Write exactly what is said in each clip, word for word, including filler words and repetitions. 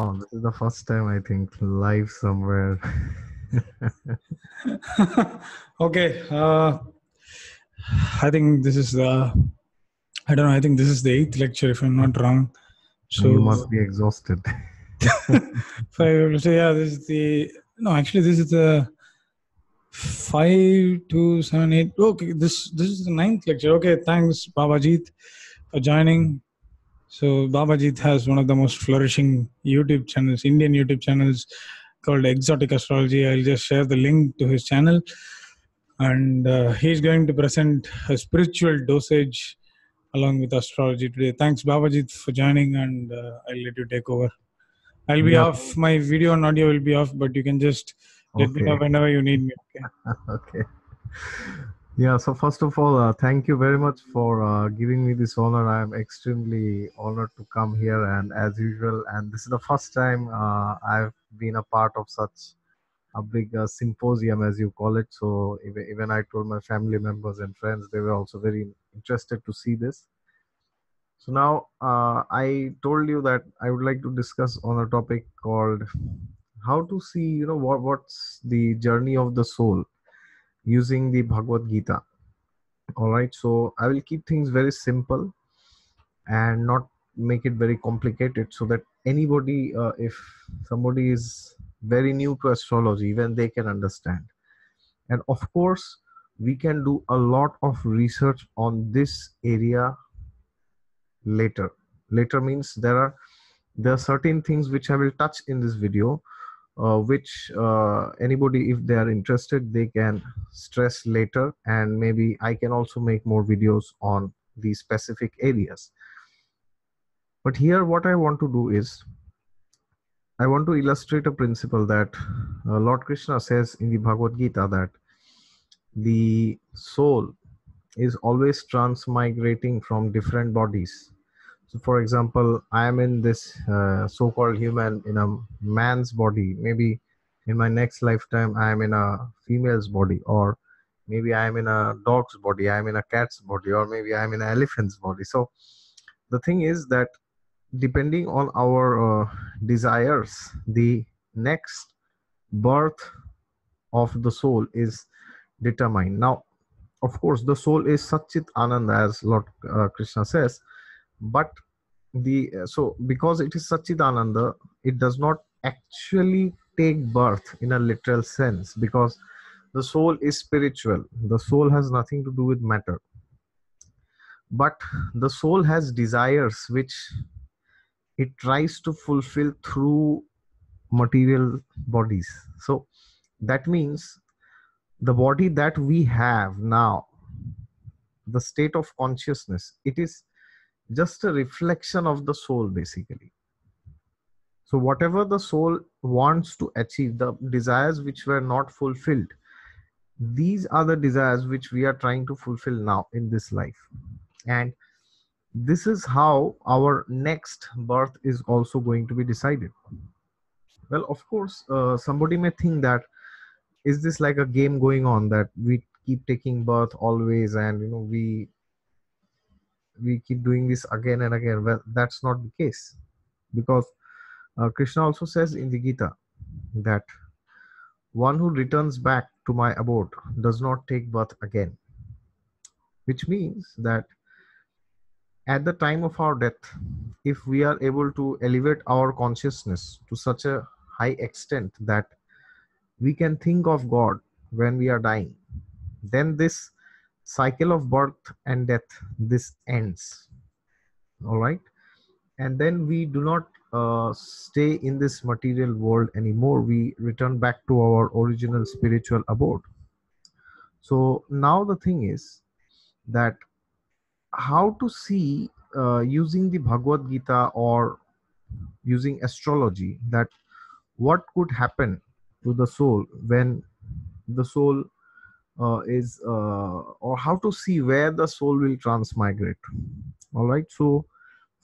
Oh, this is the first time I think live somewhere. Okay. Uh, I think this is the, I don't know, I think this is the eighth lecture if I'm not wrong. So you must be exhausted. five, so yeah, this is the, no, actually this is the five, two, seven, eight. Okay, this, this is the ninth lecture. Okay, thanks Bhabajeet for joining. So Bhabajeet has one of the most flourishing YouTube channels, Indian YouTube channels called Exotic Astrology. I'll just share the link to his channel. And uh, he's going to present a spiritual dosage along with astrology today. Thanks Bhabajeet for joining, and uh, I'll let you take over. I'll be yeah. off. My video and audio will be off, but you can just okay. let me know whenever you need me. Okay. Okay. Yeah, so first of all, uh, thank you very much for uh, giving me this honor. I am extremely honored to come here, and as usual, and this is the first time uh, I've been a part of such a big uh, symposium, as you call it. So even I told my family members and friends, they were also very interested to see this. So now uh, I told you that I would like to discuss on a topic called how to see, you know, what, what's the journey of the soul, using the Bhagavad Gita. All right, so I will keep things very simple and not make it very complicated, so that anybody, uh, if somebody is very new to astrology, even they can understand. And of course, we can do a lot of research on this area later. Later means there are, there are certain things which I will touch in this video, Uh, which uh, anybody, if they are interested, they can stress later, and maybe I can also make more videos on these specific areas. But here what I want to do is, I want to illustrate a principle that uh, Lord Krishna says in the Bhagavad Gita, that the soul is always transmigrating from different bodies. So for example, I am in this uh, so-called human, in a man's body. Maybe in my next lifetime, I am in a female's body, or maybe I am in a dog's body, I am in a cat's body, or maybe I am in an elephant's body. So the thing is that depending on our uh, desires, the next birth of the soul is determined. Now, of course, the soul is Satchit Ananda, as Lord uh, Krishna says. But the so because it is Sachidananda, it does not actually take birth in a literal sense, because the soul is spiritual. The soul has nothing to do with matter. But the soul has desires which it tries to fulfill through material bodies. So that means the body that we have now, the state of consciousness, it is just a reflection of the soul, basically. So whatever the soul wants to achieve, the desires which were not fulfilled, these are the desires which we are trying to fulfill now in this life. And this is how our next birth is also going to be decided. Well, of course, uh, somebody may think that, is this like a game going on, that we keep taking birth always, and you know, we we keep doing this again and again. Well, that's not the case, because uh, Krishna also says in the Gita that one who returns back to my abode does not take birth again, which means that at the time of our death, if we are able to elevate our consciousness to such a high extent that we can think of God when we are dying, then this cycle of birth and death, this ends. All right, and then we do not uh, stay in this material world anymore. We return back to our original spiritual abode. So now the thing is that how to see, uh, using the Bhagavad Gita or using astrology, that what could happen to the soul when the soul Uh, is uh, or how to see where the soul will transmigrate. All right, so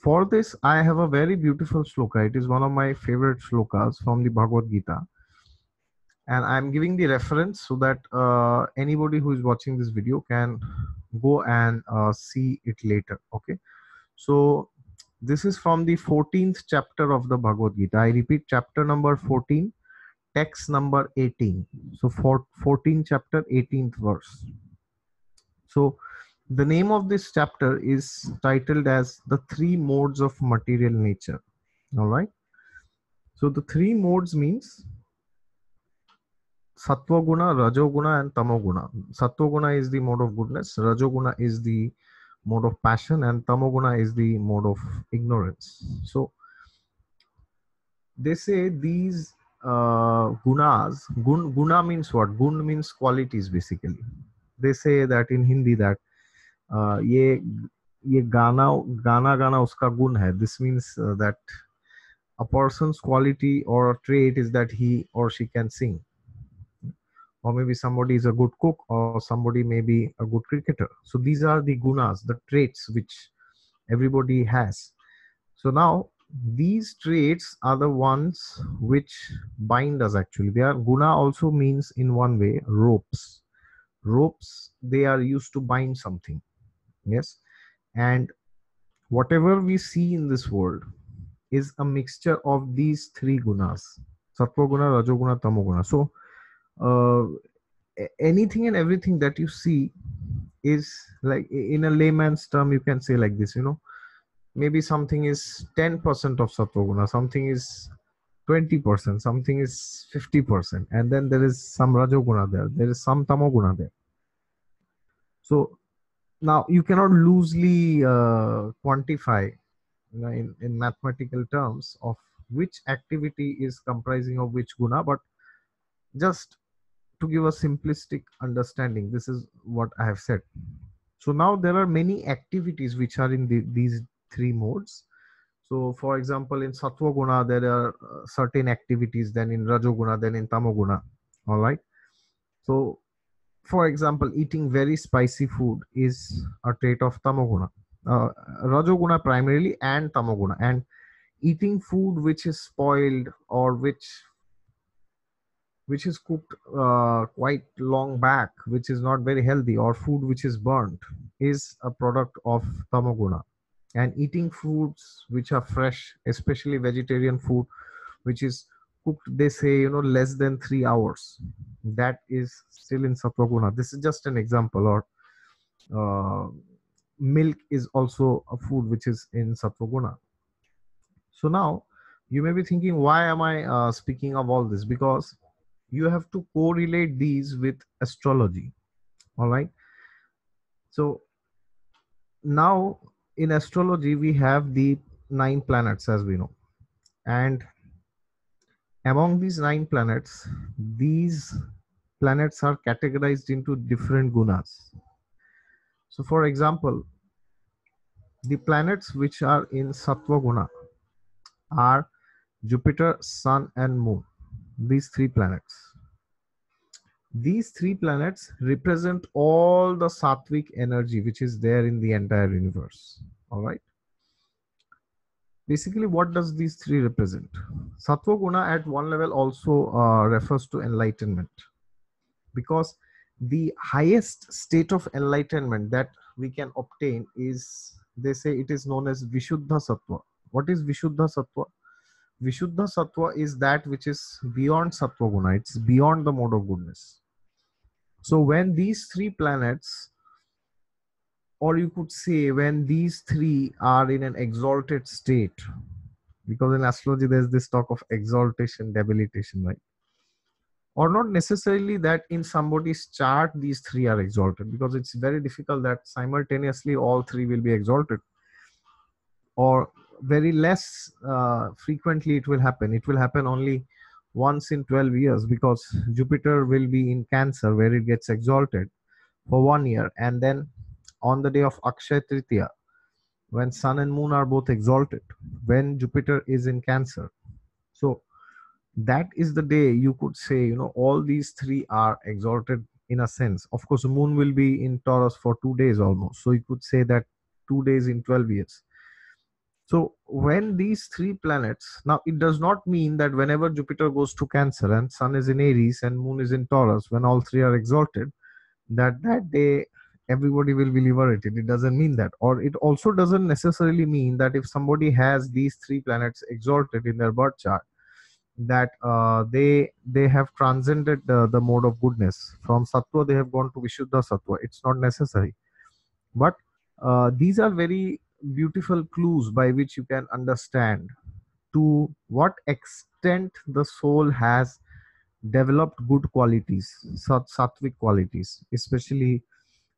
for this I have a very beautiful shloka. It is one of my favorite shlokas from the Bhagavad Gita, and I'm giving the reference so that uh, anybody who is watching this video can go and uh, see it later. Okay, so This is from the fourteenth chapter of the Bhagavad Gita. I repeat, chapter number fourteen, text number eighteen. So for fourteen chapter, eighteenth verse. So the name of this chapter is titled as the three modes of material nature. All right. So the three modes means Sattva Guna, Rajo Guna and Tamo Guna. Sattva Guna is the mode of goodness. Rajo Guna is the mode of passion, and Tamo Guna is the mode of ignorance. So they say these uh, gunas, gun, guna means what? Gun means qualities basically. They say that in Hindi that uh, ye, ye gana, gana gana uska gun hai. This means uh, that a person's quality or a trait is that he or she can sing. Or maybe somebody is a good cook, or somebody may be a good cricketer. So these are the gunas, the traits which everybody has. So now these traits are the ones which bind us actually. They are, guna also means in one way ropes. Ropes, they are used to bind something. Yes. And whatever we see in this world is a mixture of these three gunas. Sattva Guna, Rajo Guna, Tamo Guna. So Uh, anything and everything that you see is, like in a layman's term, you can say like this, you know, maybe something is ten percent of Sattva Guna, something is twenty percent, something is fifty percent, and then there is some Rajo Guna there, there is some Tamo Guna there. So now you cannot loosely uh, quantify, you know, in, in mathematical terms of which activity is comprising of which guna, but just to give a simplistic understanding, this is what I have said. So now there are many activities which are in the, these three modes. So for example, in Sattva Guna, there are uh, certain activities, then in Rajo Guna, then in Tamo Guna. All right. So for example, eating very spicy food is a trait of Tamo Guna, uh, Rajo Guna primarily, and Tamo Guna. And eating food which is spoiled or which which is cooked uh, quite long back, which is not very healthy, or food which is burnt, is a product of Tamo Guna. And eating foods which are fresh, especially vegetarian food, which is cooked, they say, you know, less than three hours, that is still in Sattva Guna. This is just an example. Or uh, milk is also a food which is in Sattva Guna. So now you may be thinking, why am I uh, speaking of all this? Because you have to correlate these with astrology. All right. So now in astrology, we have the nine planets, as we know. And among these nine planets, these planets are categorized into different gunas. So for example, the planets which are in Sattva Guna are Jupiter, Sun and Moon. These three planets. These three planets represent all the sattvic energy which is there in the entire universe. All right. Basically, what does these three represent? Sattva Guna at one level also uh, refers to enlightenment, because the highest state of enlightenment that we can obtain is, they say, it is known as Vishuddha Sattva. What is Vishuddha Sattva? Vishuddha Sattva is that which is beyond Sattva Guna. It's beyond the mode of goodness. So when these three planets, or you could say when these three are in an exalted state, because in astrology there's this talk of exaltation, debilitation, right? Or not necessarily that in somebody's chart these three are exalted, because it's very difficult that simultaneously all three will be exalted. Or very less uh, frequently it will happen. It will happen only once in twelve years, because Jupiter will be in Cancer where it gets exalted for one year. And then on the day of Akshaya Tritiya, when Sun and Moon are both exalted, when Jupiter is in Cancer. So that is the day you could say, you know, all these three are exalted in a sense. Of course, Moon will be in Taurus for two days almost. So you could say that two days in twelve years. So when these three planets, now it does not mean that whenever Jupiter goes to Cancer and Sun is in Aries and Moon is in Taurus, when all three are exalted, that that day everybody will be liberated. It doesn't mean that. Or it also doesn't necessarily mean that if somebody has these three planets exalted in their birth chart, that uh, they they have transcended the, the mode of goodness. From Sattva, they have gone to Vishuddha Sattva. It's not necessary. But uh, these are very beautiful clues by which you can understand to what extent the soul has developed good qualities, sat sattvic qualities, especially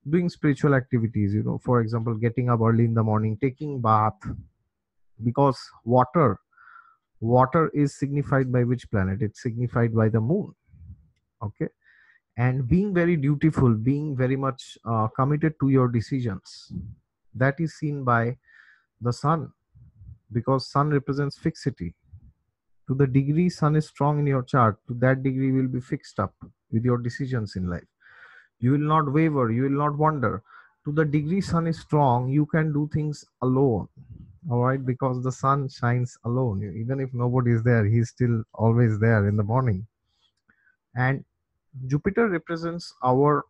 doing spiritual activities, you know, for example, getting up early in the morning, taking bath, because water, water is signified by which planet? It's signified by the moon, okay? And being very dutiful, being very much uh, committed to your decisions, that is seen by the sun, because sun represents fixity. To the degree sun is strong in your chart, to that degree you will be fixed up with your decisions in life. You will not waver, you will not wander. To the degree sun is strong, you can do things alone, all right? Because the sun shines alone. Even if nobody is there, he is still always there in the morning. And Jupiter represents our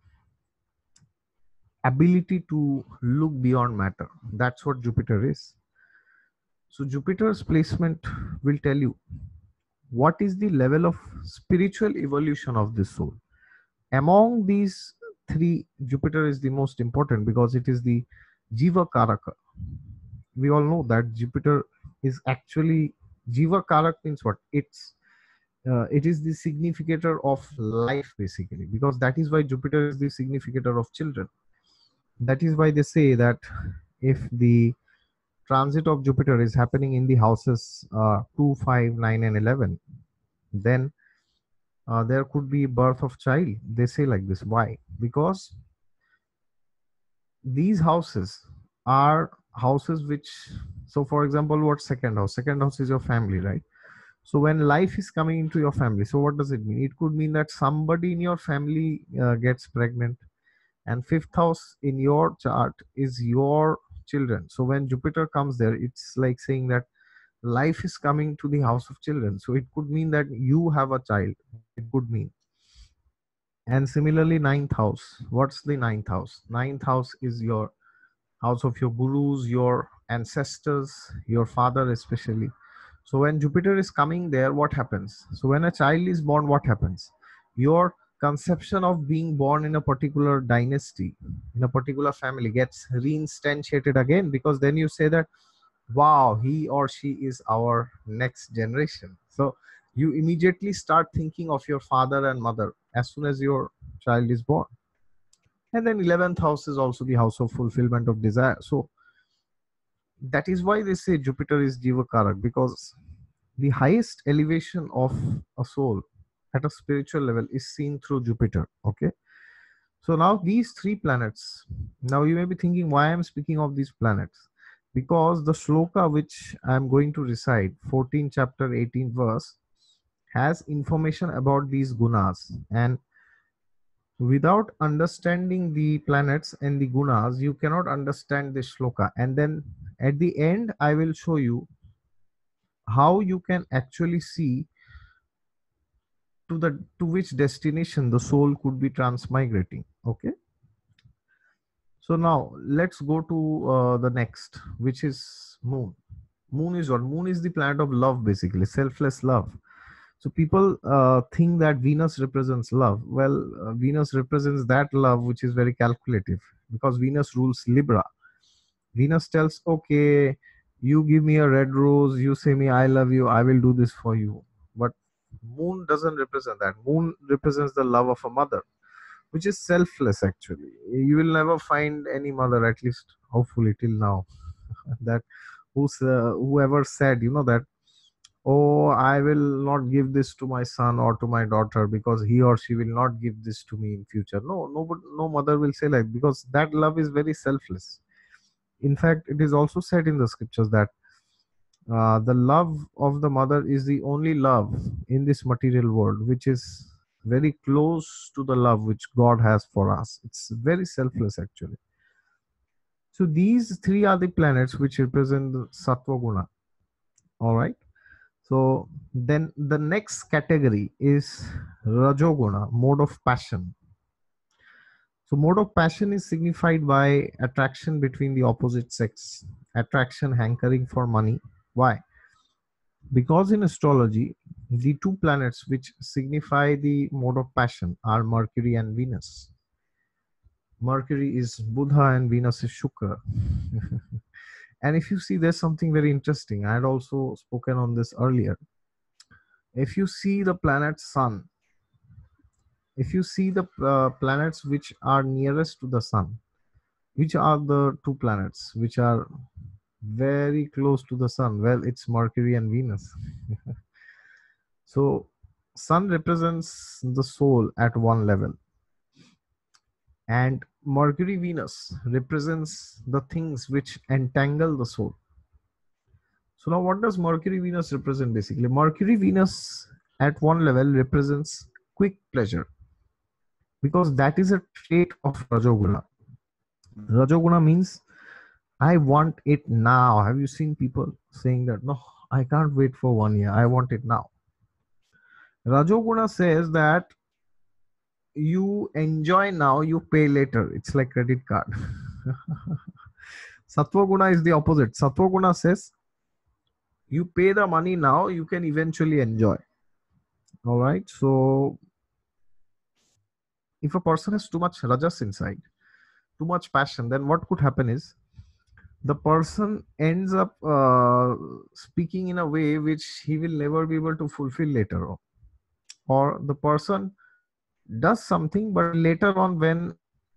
ability to look beyond matter. That's what Jupiter is. So Jupiter's placement will tell you what is the level of spiritual evolution of this soul. Among these three, Jupiter is the most important because it is the Jiva Karaka. We all know that Jupiter is actually, Jiva Karaka means what? It's, uh, it is the significator of life basically, because that is why Jupiter is the significator of children. That is why they say that if the transit of Jupiter is happening in the houses uh, two, five, nine and eleven, then uh, there could be birth of child. They say like this. Why? Because these houses are houses which, so for example, what's second house? Second house is your family, right? So when life is coming into your family, so what does it mean? It could mean that somebody in your family uh, gets pregnant. And fifth house in your chart is your children. So when Jupiter comes there, it's like saying that life is coming to the house of children. So it could mean that you have a child. It could mean. And similarly, ninth house. What's the ninth house? Ninth house is your house of your gurus, your ancestors, your father especially. So when Jupiter is coming there, what happens? So when a child is born, what happens? Your conception of being born in a particular dynasty, in a particular family, gets reinstantiated again, because then you say that, wow, he or she is our next generation. So you immediately start thinking of your father and mother as soon as your child is born. And then eleventh house is also the house of fulfillment of desire. So that is why they say Jupiter is Jivakarak, because the highest elevation of a soul at a spiritual level is seen through Jupiter, okay? So now these three planets, now you may be thinking why I am speaking of these planets, because the shloka which I am going to recite, fourteenth chapter eighteenth verse, has information about these gunas, and without understanding the planets and the gunas, you cannot understand this shloka. And then at the end, I will show you how you can actually see To, the, to which destination the soul could be transmigrating, okay? So now let's go to uh, the next, which is moon. Moon is what? Moon is the planet of love basically, selfless love. So people uh, think that Venus represents love. Well, uh, Venus represents that love which is very calculative, because Venus rules Libra. Venus tells, okay, you give me a red rose, you say me I love you, I will do this for you. But Moon doesn't represent that. Moon represents the love of a mother, which is selfless actually. You will never find any mother, at least hopefully till now, that who's, uh, whoever said, you know, that, oh, I will not give this to my son or to my daughter because he or she will not give this to me in future. No, no, no mother will say like, because that love is very selfless. In fact, it is also said in the scriptures that Uh, the love of the mother is the only love in this material world which is very close to the love which God has for us. It's very selfless actually. So these three are the planets which represent the Sattva Guna. Alright. So then the next category is Rajo Guna, mode of passion. So mode of passion is signified by attraction between the opposite sex, attraction hankering for money. Why? Because in astrology, the two planets which signify the mode of passion are Mercury and Venus. Mercury is Buddha and Venus is Shukra. And if you see, there's something very interesting. I had also spoken on this earlier. If you see the planet Sun, if you see the uh, planets which are nearest to the Sun, which are the two planets which are very close to the Sun? Well, it's Mercury and Venus. So, Sun represents the soul at one level. And Mercury Venus represents the things which entangle the soul. So now what does Mercury Venus represent basically? Mercury Venus at one level represents quick pleasure, because that is a trait of Rajoguna. Rajoguna means I want it now. Have you seen people saying that? No, I can't wait for one year. I want it now. Rajoguna says that you enjoy now, you pay later. It's like credit card. Sattva Guna is the opposite. Sattva Guna says, you pay the money now, you can eventually enjoy. All right. So, if a person has too much rajas inside, too much passion, then what could happen is the person ends up uh, speaking in a way which he will never be able to fulfill later on, or the person does something, but later on when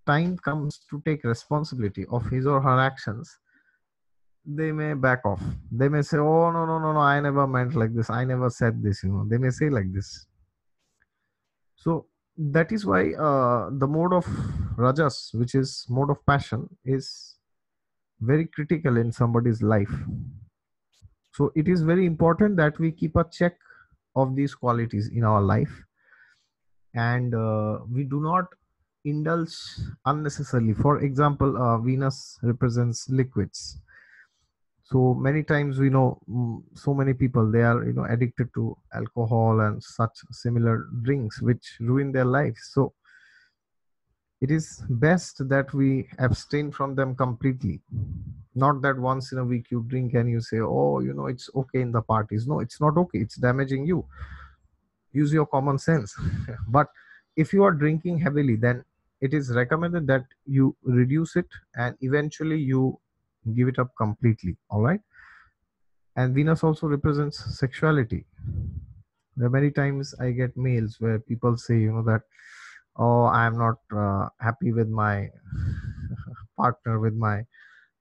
time comes to take responsibility of his or her actions, they may back off. They may say, oh, no, no, no, no, I never meant like this. I never said this, you know. They may say like this. So that is why uh, the mode of Rajas, which is mode of passion, is very critical in somebody's life. So it is very important that we keep a check of these qualities in our life. And uh, we do not indulge unnecessarily. For example, uh, Venus represents liquids. So many times we know mm, so many people, they are you know addicted to alcohol and such similar drinks which ruin their lives. So it is best that we abstain from them completely. Not that once in a week you drink and you say, oh, you know, it's okay in the parties. No, it's not okay. It's damaging you. Use your common sense. But if you are drinking heavily, then it is recommended that you reduce it and eventually you give it up completely. All right. And Venus also represents sexuality. There are many times I get mails where people say, you know, that, oh, I am not uh, happy with my partner, with my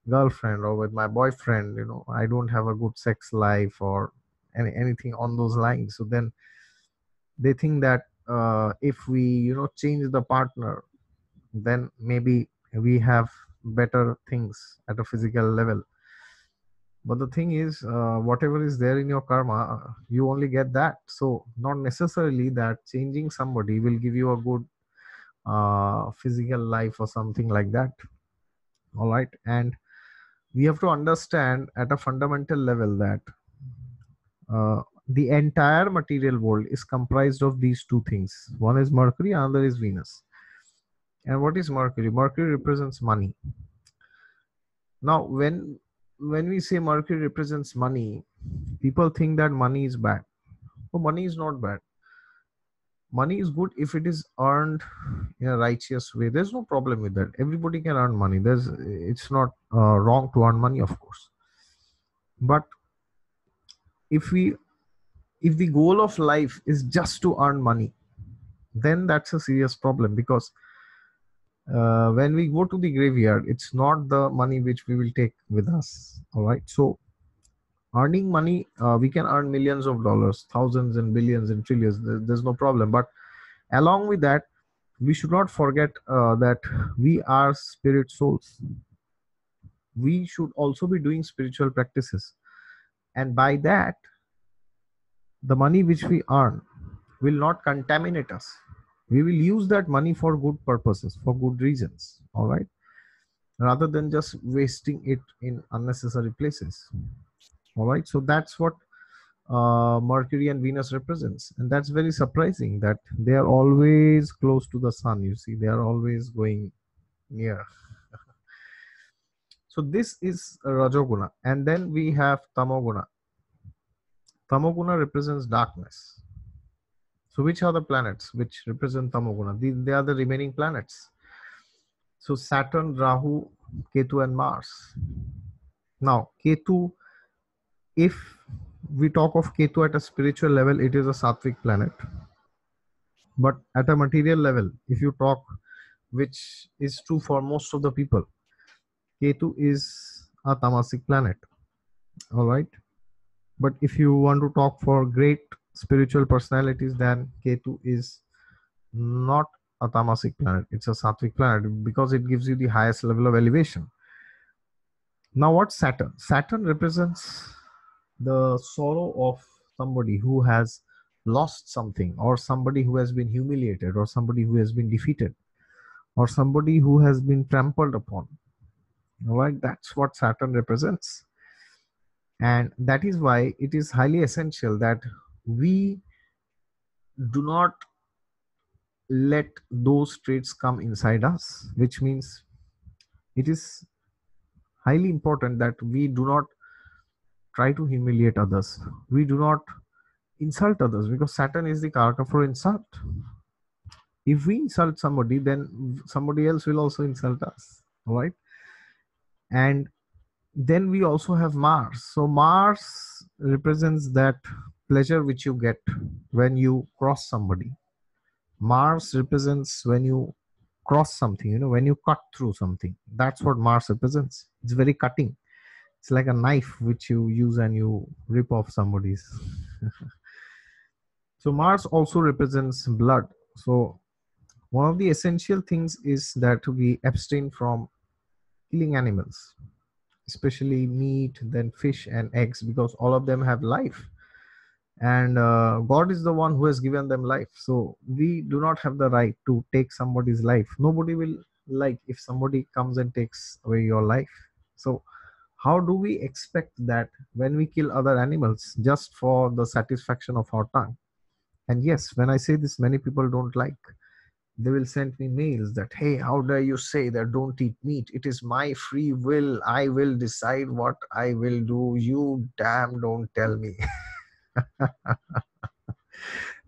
girlfriend or with my boyfriend. You know, I don't have a good sex life or any, anything on those lines. So then they think that uh, if we, you know, change the partner, then maybe we have better things at a physical level. But the thing is, uh, whatever is there in your karma, you only get that. So not necessarily that changing somebody will give you a good uh, physical life or something like that. All right. And we have to understand at a fundamental level that uh, the entire material world is comprised of these two things. One is Mercury, another is Venus. And what is Mercury? Mercury represents money. Now, when when we say Mercury represents money, people think that money is bad. Oh, money is not bad. Money is good if it is earned in a righteous way. There's no problem with that. Everybody can earn money. There's, it's not uh, wrong to earn money, of course. But if we If the goal of life is just to earn money, then that's a serious problem, because uh, when we go to the graveyard, it's not the money which we will take with us. All right. So earning money, uh, we can earn millions of dollars, thousands and billions and trillions. There's no problem. But along with that, we should not forget uh, that we are spirit souls. We should also be doing spiritual practices. And by that, the money which we earn will not contaminate us. We will use that money for good purposes, for good reasons, all right? Rather than just wasting it in unnecessary places, all right? So that's what uh, Mercury and Venus represents. And that's very surprising that they are always close to the Sun, you see. They are always going Yeah. So this is Rajoguna, and then we have Tamo Guna. Tamo Guna represents darkness. So which are the planets which represent Tamo Guna? They, they are the remaining planets. So Saturn, Rahu, Ketu and Mars. Now Ketu, if we talk of Ketu at a spiritual level, it is a sattvic planet. But at a material level, if you talk, which is true for most of the people, Ketu is a tamasic planet. All right. But if you want to talk for great spiritual personalities, then Ketu is not a tamasic planet. It's a sattvic planet because it gives you the highest level of elevation. Now what's Saturn? Saturn represents the sorrow of somebody who has lost something, or somebody who has been humiliated, or somebody who has been defeated, or somebody who has been trampled upon. All right, that's what Saturn represents. And that is why it is highly essential that we do not let those traits come inside us, which means it is highly important that we do not try to humiliate others. We do not insult others, because Saturn is the karaka for insult. If we insult somebody, then somebody else will also insult us. All right. And then we also have Mars. So Mars represents that pleasure which you get when you cross somebody. Mars represents when you cross something, you know, when you cut through something. That's what Mars represents. It's very cutting. It's like a knife which you use and you rip off somebody's. So Mars also represents blood. So one of the essential things is that we abstain from killing animals, especially meat, then fish and eggs, because all of them have life, and uh, God is the one who has given them life. So we do not have the right to take somebody's life. Nobody will like if somebody comes and takes away your life. So how do we expect that when we kill other animals just for the satisfaction of our tongue? And yes, when I say this, many people don't like. They will send me mails that, hey, how dare you say that don't eat meat? It is my free will. I will decide what I will do. You damn don't tell me.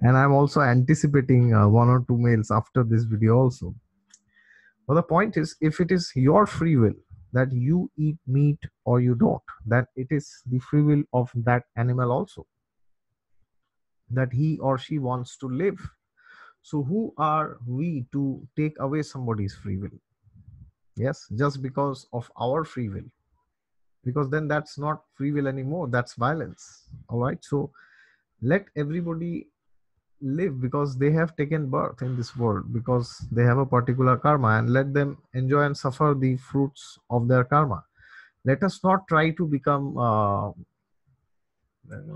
And I'm also anticipating uh, one or two mails after this video also. Well, the point is, if it is your free will that you eat meat or you don't, then it is the free will of that animal also, that he or she wants to live. So who are we to take away somebody's free will? Yes, just because of our free will. Because then that's not free will anymore. That's violence. All right. So let everybody live because they have taken birth in this world, because they have a particular karma, and let them enjoy and suffer the fruits of their karma. Let us not try to become, uh,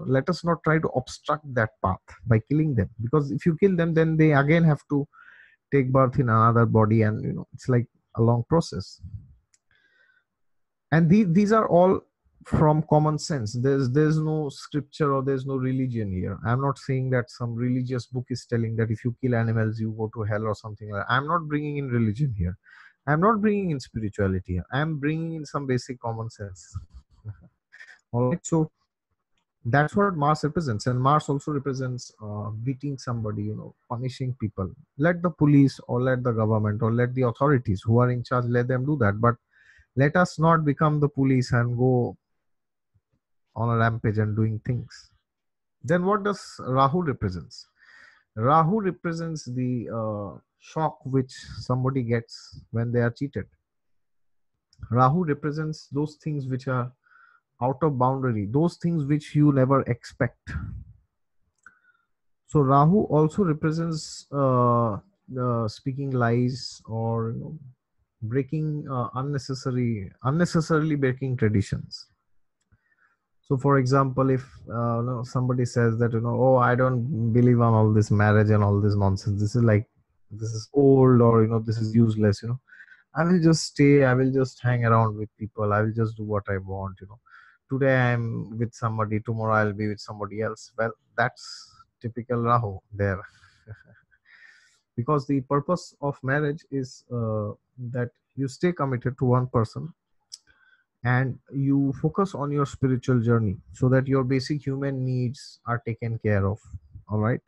let us not try to obstruct that path by killing them, because if you kill them, then they again have to take birth in another body, and you know, it's like a long process. And these, these are all from common sense. There's, there's no scripture or there's no religion here. I'm not saying that some religious book is telling that if you kill animals, you go to hell or something like that. I'm not bringing in religion here. I'm not bringing in spirituality here. I'm bringing in some basic common sense. All right. So that's what Mars represents. And Mars also represents uh, beating somebody, you know, punishing people. Let the police or let the government or let the authorities who are in charge, let them do that. But let us not become the police and go on a rampage and doing things. Then what does Rahu represents? Rahu represents the uh, shock which somebody gets when they are cheated. Rahu represents those things which are out of boundary, those things which you never expect. So Rahu also represents uh, uh, speaking lies, or you know, breaking uh, unnecessary, unnecessarily breaking traditions. So for example, if uh, you know, somebody says that, you know, oh, I don't believe on all this marriage and all this nonsense. This is like, this is old, or, you know, this is useless, you know. I will just stay, I will just hang around with people, I will just do what I want, you know. Today I'm with somebody, tomorrow I'll be with somebody else. Well, that's typical Rahu there. Because the purpose of marriage is uh, that you stay committed to one person and you focus on your spiritual journey so that your basic human needs are taken care of. All right.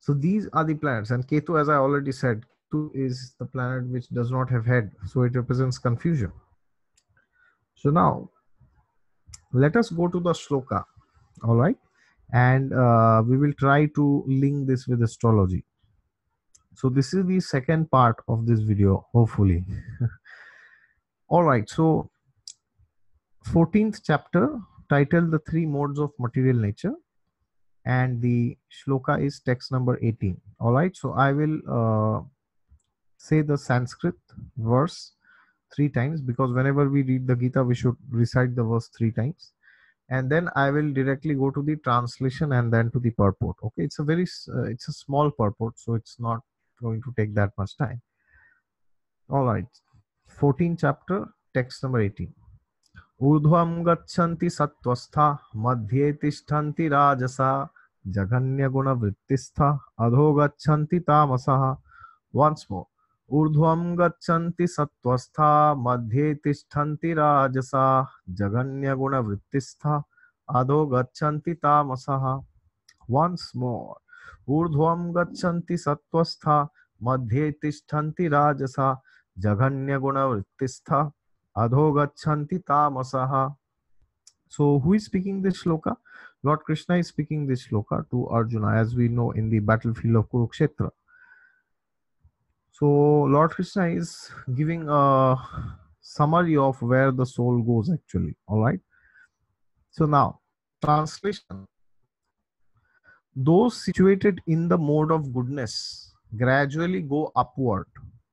So these are the planets, and Ketu, as I already said, Ketu is the planet which does not have head. So it represents confusion. So now let us go to the shloka. All right. And uh, we will try to link this with astrology. So this is the second part of this video, hopefully. All right. So fourteenth chapter, titled The Three Modes of Material Nature, and the shloka is text number eighteen. All right. So I will uh, say the Sanskrit verse three times, because whenever we read the Gita, we should recite the verse three times. And then I will directly go to the translation and then to the purport. Okay. It's a very, uh, it's a small purport. So it's not going to take that much time. All right. fourteenth chapter, text number eighteen. Urdhvam gachanti sattvastha madhye tishthanti rajasa jaganya guna vrittistha adho gachanti tamasaha. Once more. Urdhvam gachanti sattvastha madhye tishthanti rajasa jaganya guna vrittistha adho gachanti tamasaha. Once more. Urdhvam gachanti sattvastha madhye tishthanti rajasa jaganya guna vrittistha adho gachanti tamasaha. So who is speaking this shloka? Lord Krishna is speaking this shloka to Arjuna, as we know, in the battlefield of Kurukshetra. So Lord Krishna is giving a summary of where the soul goes actually. All right. So now translation. Those situated in the mode of goodness gradually go upward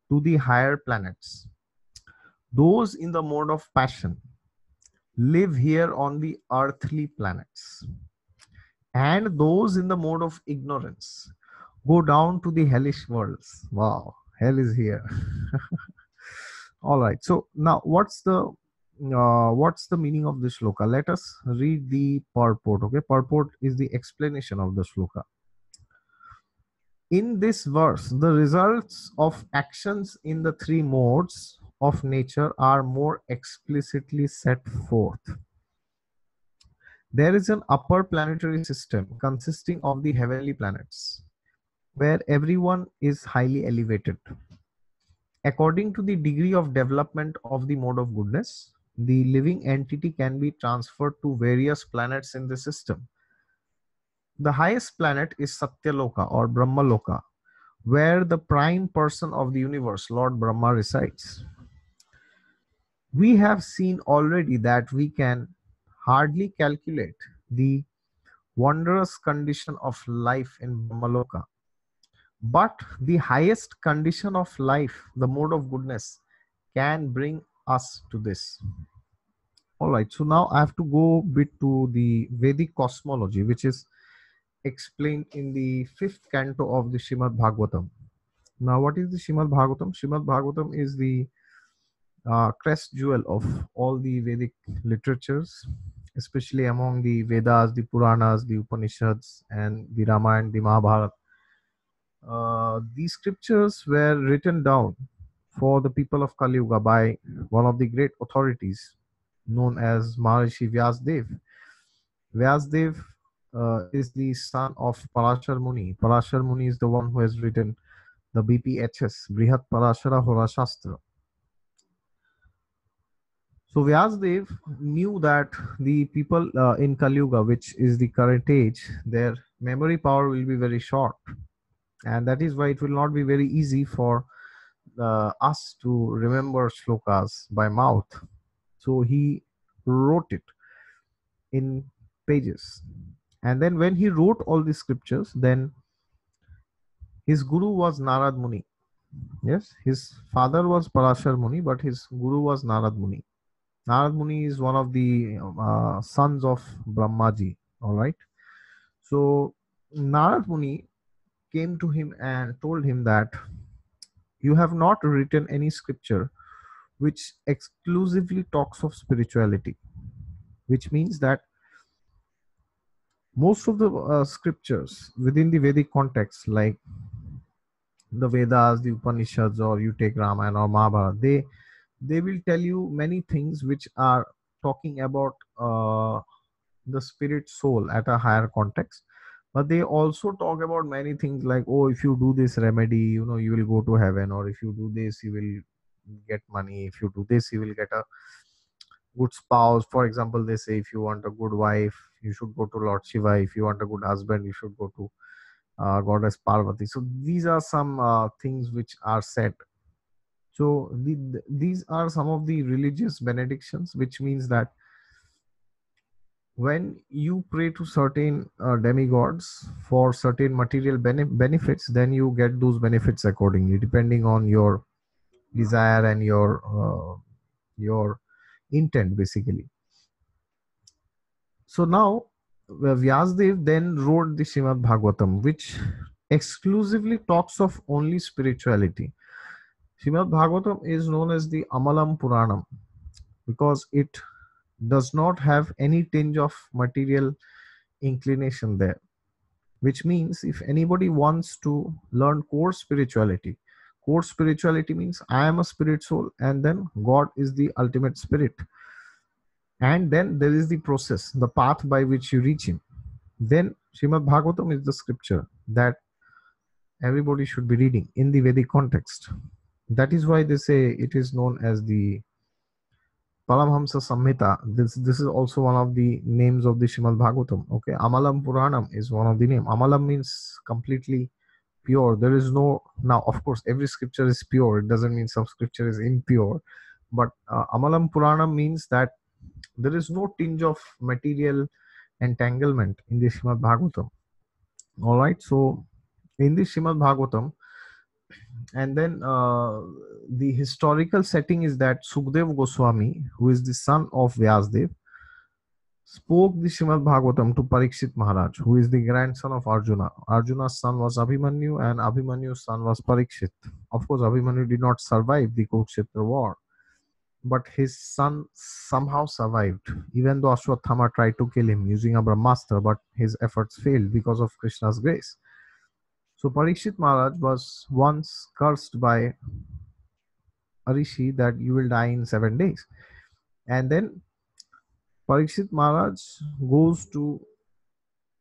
to the higher planets. Those in the mode of passion live here on the earthly planets, and those in the mode of ignorance go down to the hellish worlds. Wow, hell is here. All right. So now, what's the uh, what's the meaning of this shloka? Let us read the purport. Okay, purport is the explanation of the shloka. In this verse, the results of actions in the three modes of nature are more explicitly set forth. There is an upper planetary system consisting of the heavenly planets, where everyone is highly elevated. According to the degree of development of the mode of goodness, the living entity can be transferred to various planets in the system. The highest planet is Satyaloka or Brahmaloka, where the prime person of the universe, Lord Brahma, resides. We have seen already that we can hardly calculate the wondrous condition of life in Brahmaloka. But the highest condition of life, the mode of goodness, can bring us to this. All right. So now I have to go a bit to the Vedic cosmology, which is explained in the fifth canto of the Shrimad Bhagavatam. Now, what is the Shrimad Bhagavatam? Shrimad Bhagavatam is the uh, crest jewel of all the Vedic literatures, especially among the Vedas, the Puranas, the Upanishads, and the Ramayana, the Mahabharata. Uh, these scriptures were written down for the people of Kali Yuga by one of the great authorities known as Maharishi Vyasadev. Vyasadev Uh, is the son of Parashar Muni. Parashar Muni is the one who has written the B P H S, Brihat Parashara Horashastra. So Vyasadev knew that the people uh, in Kali Yuga, which is the current age, their memory power will be very short. And that is why it will not be very easy for uh, us to remember shlokas by mouth. So he wrote it in pages. And then when he wrote all these scriptures, then his guru was Narad Muni. Yes, his father was Parashar Muni, but his guru was Narad Muni. Narad Muni is one of the uh, sons of Brahmaji. All right. So Narad Muni came to him and told him that you have not written any scripture which exclusively talks of spirituality, which means that most of the uh, scriptures within the Vedic context, like the Vedas, the Upanishads, or you take Ramayana or Mahabharata, they they will tell you many things which are talking about uh, the spirit soul at a higher context. But they also talk about many things like, oh, if you do this remedy, you know, you will go to heaven, or if you do this, you will get money. If you do this, you will get a good spouse. For example, they say if you want a good wife, you should go to Lord Shiva. If you want a good husband, you should go to uh, Goddess Parvati. So these are some uh, things which are said. So the, the, these are some of the religious benedictions, which means that when you pray to certain uh, demigods for certain material bene benefits, then you get those benefits accordingly, depending on your desire and your uh, your intent, basically. So now Vyasadev then wrote the Shrimad Bhagavatam, which exclusively talks of only spirituality. Shrimad Bhagavatam is known as the Amalam Puranam because it does not have any tinge of material inclination there, which means if anybody wants to learn core spirituality, core spirituality means I am a spirit soul and then God is the ultimate spirit, and then there is the process, the path by which you reach him, then Shrimad Bhagavatam is the scripture that everybody should be reading in the Vedic context. That is why they say it is known as the Palamhamsa Samhita. This, this is also one of the names of the Shrimad Bhagavatam. Okay, Amalam Puranam is one of the names. Amalam means completely pure. There is no, now of course every scripture is pure. It doesn't mean some scripture is impure. But uh, Amalam Puranam means that there is no tinge of material entanglement in the Shrimad Bhagavatam. Alright, so in the Shrimad Bhagavatam, and then uh, the historical setting is that Sukhdev Goswami, who is the son of Vyasadev, spoke the Shrimad Bhagavatam to Parikshit Maharaj, who is the grandson of Arjuna. Arjuna's son was Abhimanyu and Abhimanyu's son was Parikshit. Of course, Abhimanyu did not survive the Kurukshetra war, but his son somehow survived, even though Ashwattama tried to kill him using a Brahmastra, but his efforts failed because of Krishna's grace. So Parikshit Maharaj was once cursed by a rishi that you will die in seven days. And then Parikshit Maharaj goes to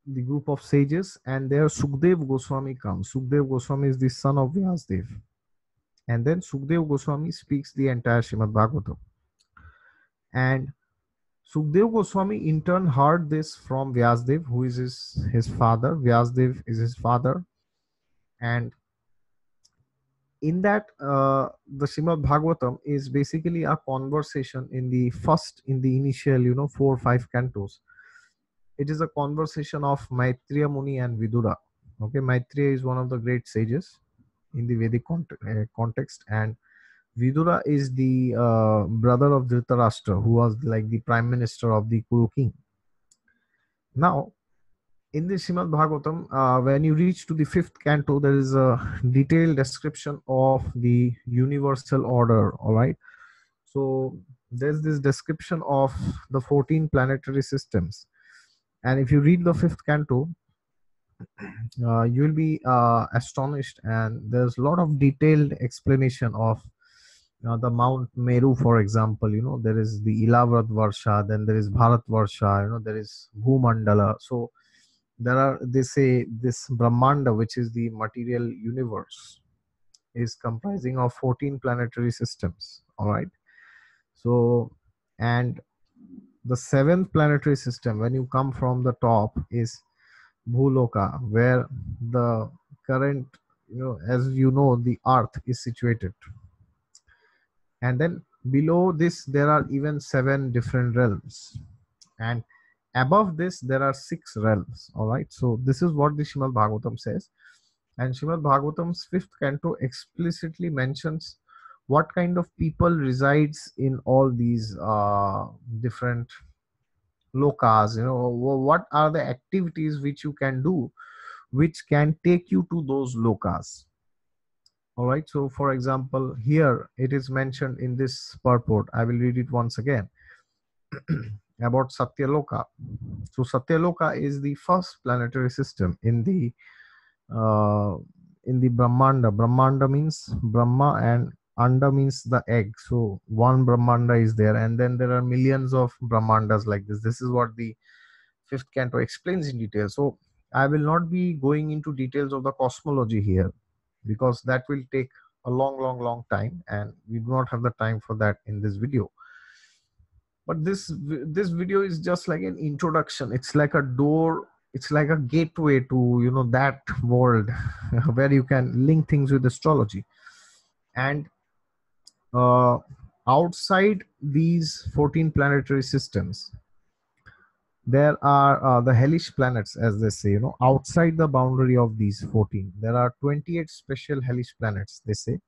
the group of sages and there Sukhdev Goswami comes. Sukhdev Goswami is the son of Vyasadev. And then Sukhdev Goswami speaks the entire Shrimad Bhagavatam. And Sukhdev Goswami in turn heard this from Vyasadev, who is his, his father. Vyasadev is his father. And in that, uh, the Shrimad Bhagavatam is basically a conversation in the first, in the initial, you know, four or five cantos. It is a conversation of Maitreya Muni and Vidura. Okay, Maitreya is one of the great sages in the Vedic cont uh, context, and Vidura is the uh, brother of Dhritarashtra, who was like the prime minister of the Kuru king. Now, in the Shrimad Bhagavatam, uh, when you reach to the fifth canto, there is a detailed description of the universal order, alright? So, there's this description of the fourteen planetary systems. And if you read the fifth canto, uh, you'll be uh, astonished, and there's a lot of detailed explanation of uh, the Mount Meru, for example. You know, there is the Ilavrat Varsha, then there is Bharat Varsha, you know, there is Bhumandala. So, there are, they say, this Brahmanda, which is the material universe, is comprising of fourteen planetary systems. All right. So, and the seventh planetary system, when you come from the top, is Bhuloka, where the current, you know, as you know, the earth is situated. And then below this, there are even seven different realms. And above this, there are six realms, alright? So, this is what the Shrimad Bhagavatam says. And Shrimad Bhagavatam's fifth canto explicitly mentions what kind of people resides in all these uh, different lokas, you know, what are the activities which you can do, which can take you to those lokas. Alright, so for example, here it is mentioned in this purport. I will read it once again. About Satyaloka. So Satyaloka is the first planetary system in the uh, in the Brahmanda. Brahmanda means Brahma and Anda means the egg. So one Brahmanda is there, and then there are millions of Brahmandas like this. This is what the fifth canto explains in detail. So I will not be going into details of the cosmology here, because that will take a long, long, long time, and we do not have the time for that in this video. But this this video is just like an introduction. It's like a door. It's like a gateway to, you know, that world where you can link things with astrology. And uh, outside these fourteen planetary systems, there are uh, the hellish planets, as they say, you know, outside the boundary of these fourteen. There are twenty-eight special hellish planets, they say.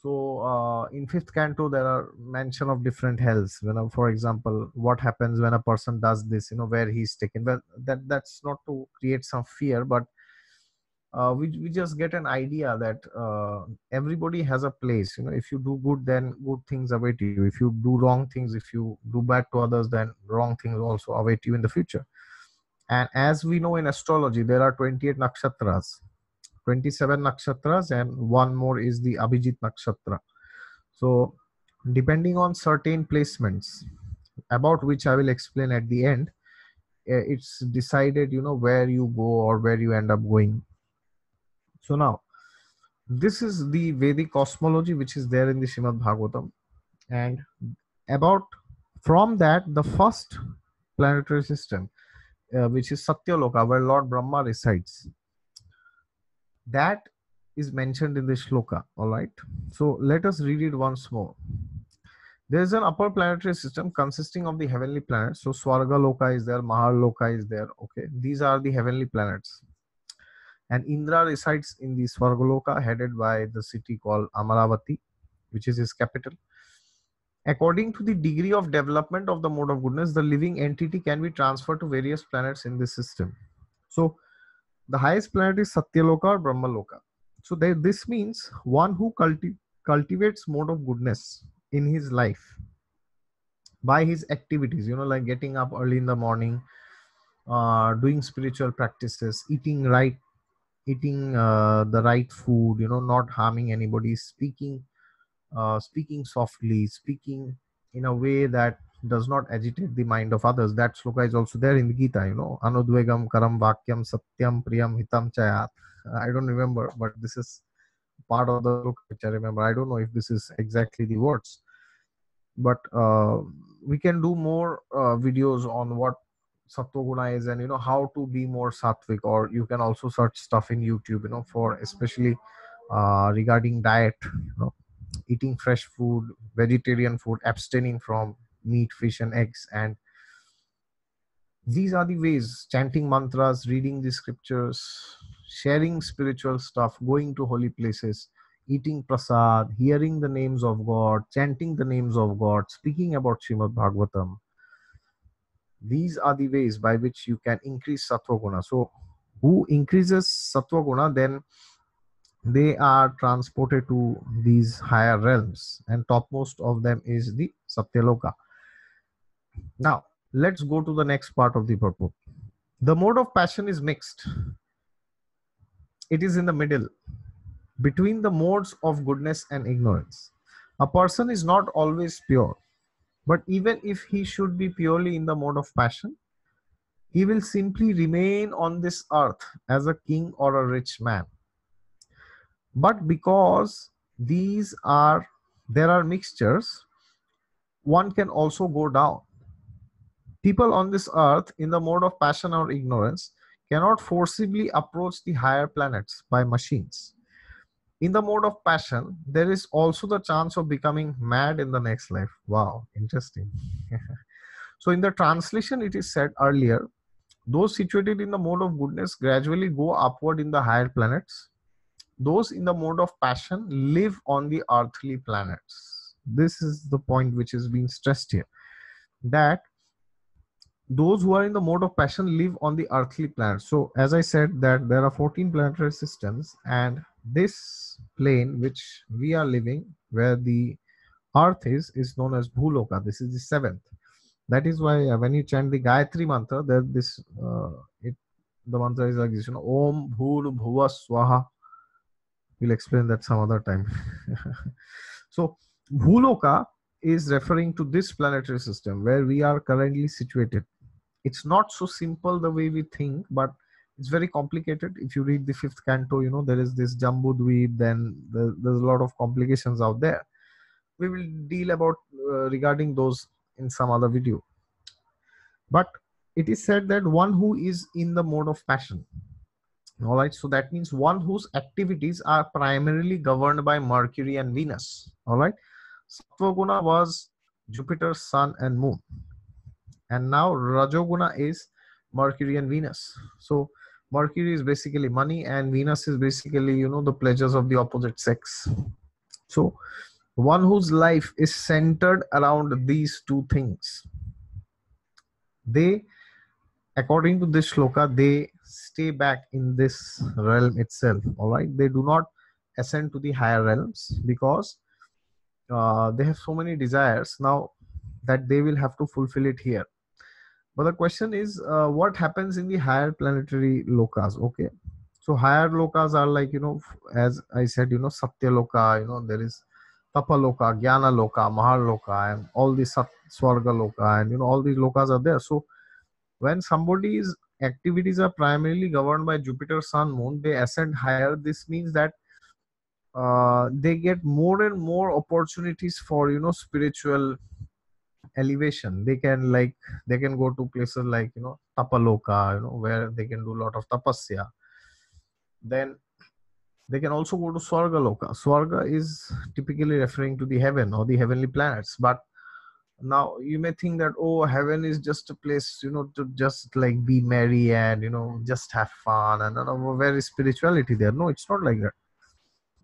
So uh, in fifth canto, there are mention of different hells. When, uh, for example, what happens when a person does this, you know, where he's taken. Well, that, that's not to create some fear, but uh, we, we just get an idea that uh, everybody has a place. You know, if you do good, then good things await you. If you do wrong things, if you do bad to others, then wrong things also await you in the future. And as we know in astrology, there are twenty-eight nakshatras. twenty-seven nakshatras, and one more is the Abhijit nakshatra. So depending on certain placements, about which I will explain at the end, it's decided, you know, where you go or where you end up going. So now, this is the Vedic cosmology which is there in the Shrimad Bhagavatam. And about from that, the first planetary system, uh, which is Satyaloka, where Lord Brahma resides, that is mentioned in the shloka. All right. So let us read it once more. There is an upper planetary system consisting of the heavenly planets. So Swargaloka is there, Mahaloka is there. Okay. These are the heavenly planets. And Indra resides in the Swargaloka, headed by the city called Amaravati, which is his capital. According to the degree of development of the mode of goodness, the living entity can be transferred to various planets in this system. So the highest planet is Satyaloka or Brahmaloka. So they, this means one who culti cultivates mode of goodness in his life by his activities, you know, like getting up early in the morning, uh, doing spiritual practices, eating right, eating uh, the right food, you know, not harming anybody, speaking, uh, speaking softly, speaking in a way that does not agitate the mind of others. That sloka is also there in the Gita, you know, Anudvegam Karam Vakyam Satyam Priyam Hitam Chayat. I don't remember, but this is part of the sloka which I remember. I don't know if this is exactly the words, but uh, we can do more uh, videos on what Sattva Guna is and, you know, how to be more sattvic. Or you can also search stuff in YouTube, you know, for especially uh, regarding diet, you know, eating fresh food, vegetarian food, abstaining from meat, fish and eggs. And these are the ways: chanting mantras, reading the scriptures, sharing spiritual stuff, going to holy places, eating prasad, hearing the names of God, chanting the names of God, speaking about Srimad Bhagavatam. These are the ways by which you can increase Sattva Guna. So who increases Sattva Guna, then they are transported to these higher realms, and topmost of them is the Satyaloka. Now, let's go to the next part of the purport. The mode of passion is mixed. It is in the middle, between the modes of goodness and ignorance. A person is not always pure, but even if he should be purely in the mode of passion, he will simply remain on this earth as a king or a rich man. But because these are, there are mixtures, one can also go down. People on this earth in the mode of passion or ignorance cannot forcibly approach the higher planets by machines. In the mode of passion, there is also the chance of becoming mad in the next life. Wow, interesting. So in the translation, it is said earlier, those situated in the mode of goodness gradually go upward in the higher planets. Those in the mode of passion live on the earthly planets. This is the point which is being stressed here, that those who are in the mode of passion live on the earthly planet. So as I said, that there are fourteen planetary systems, and this plane which we are living, where the earth is, is known as Bhuloka. This is the seventh. That is why when you chant the Gayatri mantra, that this uh, it the mantra is like this, you know, Om Bhur Bhuva Swaha We'll explain that some other time. So, Bhuloka is referring to this planetary system where we are currently situated. It's not so simple the way we think, but it's very complicated. If you read the fifth canto, you know, there is this Jambudweep, then the, there's a lot of complications out there. We will deal about uh, regarding those in some other video. But it is said that one who is in the mode of passion. All right. So that means one whose activities are primarily governed by Mercury and Venus. All right. Sattva Guna was Jupiter, Sun and Moon. And now Rajoguna is Mercury and Venus. So Mercury is basically money and Venus is basically, you know, the pleasures of the opposite sex. So one whose life is centered around these two things, they, according to this shloka, they stay back in this realm itself. All right. They do not ascend to the higher realms because uh, they have so many desires now that they will have to fulfill it here. But the question is, uh, what happens in the higher planetary lokas? Okay. So higher lokas are like, you know, as I said, you know, Satyaloka, you know, there is Tapaloka, Gyanaloka, Mahaloka, and all these Swargaloka, and you know, all these lokas are there. So when somebody's activities are primarily governed by Jupiter, Sun, Moon, they ascend higher. This means that uh, they get more and more opportunities for, you know, spiritual elevation. They can like, they can go to places like, you know, Tapaloka, you know, where they can do a lot of tapasya. Then they can also go to Swargaloka. Swarga is typically referring to the heaven or the heavenly planets. But now you may think that, oh, heaven is just a place, you know, to just like be merry and, you know, just have fun and, you know, where is spirituality there? No, it's not like that.